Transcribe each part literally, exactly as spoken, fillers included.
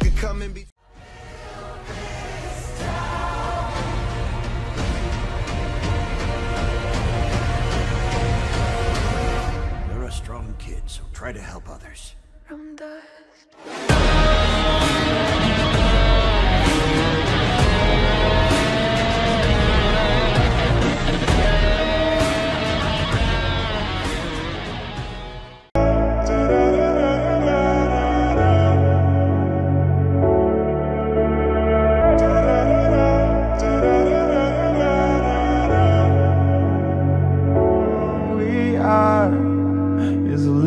that could come in between. You're a strong kid, so try to help others. From dust.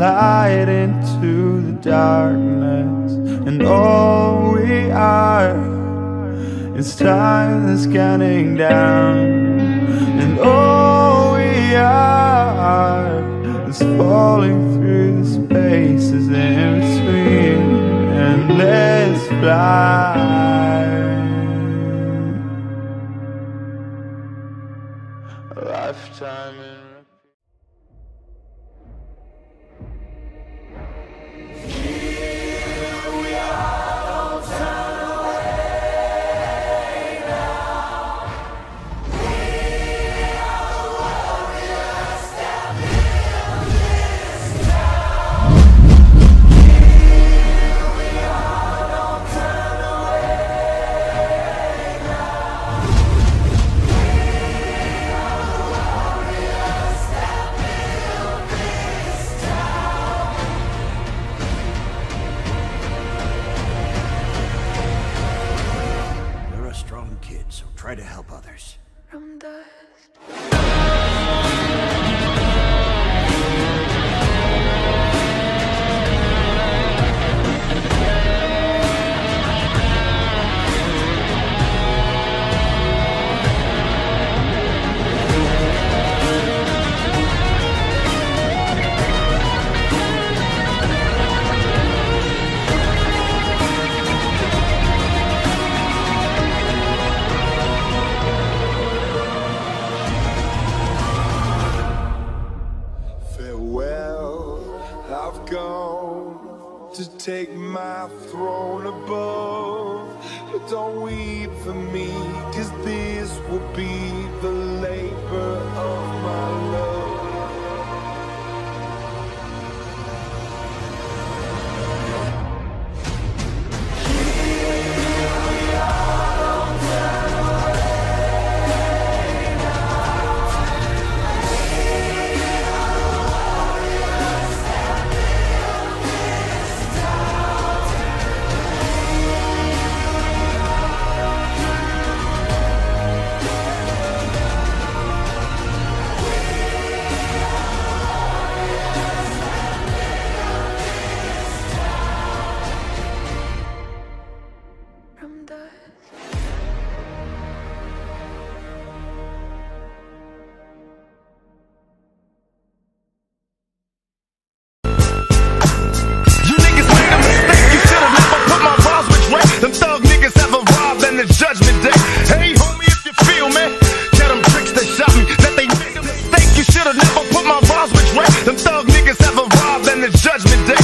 Light into the darkness, and all we are is time that's counting down, and all we are is falling through the spaces in between. And let's fly a lifetime in so try to help others. From dust. I've gone to take my throne above, but don't weep for me, 'cause this will be the labor of my Judgment Day.